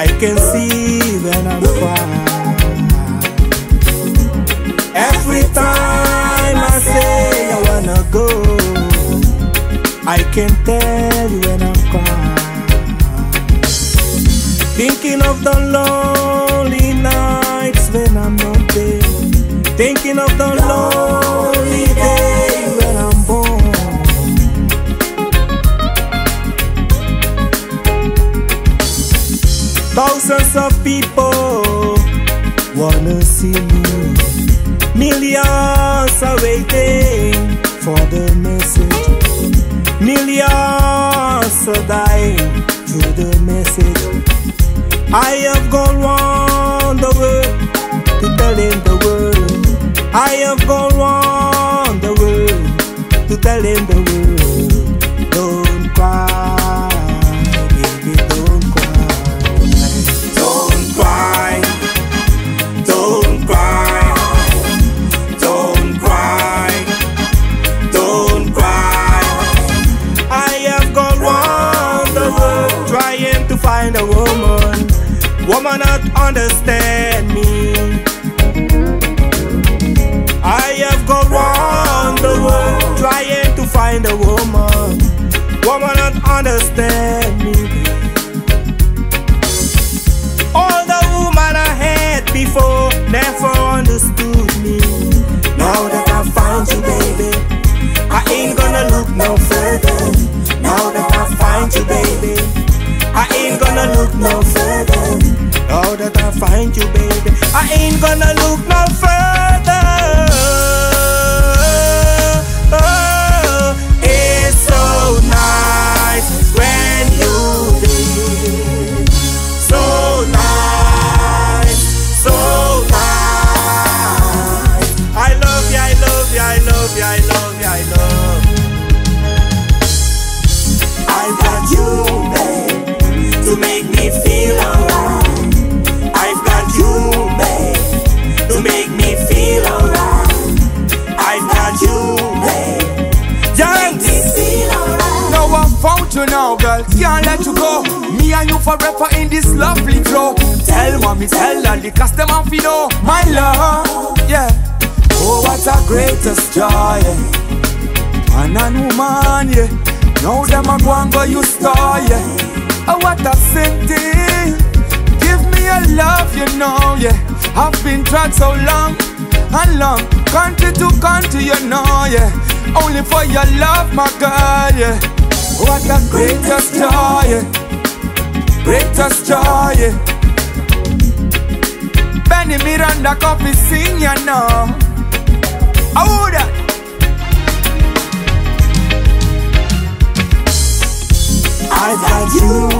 I can see when I'm far. Every time I say I wanna go, I can tell you when I'm far. Thinking of the lonely nights when I'm not there. Thinking of the lonely day when I'm born. Thousands of people wanna see me. Millions are waiting for the message. Millions are dying to the message. I have gone round the world to tell him the world. I have gone round the world to tell him the world. Don't cry. Find a woman not understand me. I have gone round the world trying to find a woman not understand me. All the woman I had before never understood me. Now that I found you, baby, I ain't gonna look no further. Now that I find you, baby, I ain't gonna look no further. Now that I find you, baby, I ain't gonna look no further. Oh, it's so nice when you leave. So nice, so nice. I love you, I love you, I love you, I love you, I love you. I got you, baby, to make me feel alright. I've got you, babe, to make me feel alright. I've got you, babe, to make me feel alright. Now I found you now, girl, can't let you go. Me and you forever in this lovely flow. Tell mommy, tell daddy, cause them and you know my love, yeah. Oh, what a greatest joy, yeah. Man and woman, yeah. Now them a go and go you star, yeah. Oh, what a city. Give me a love, you know, yeah. I've been trying so long and long, country to country, you know, yeah. Only for your love, my girl, yeah. What a greatest joy, yeah. Greatest joy, yeah. Benny Miranda coffee sing, you know. Oh, that. I've got you.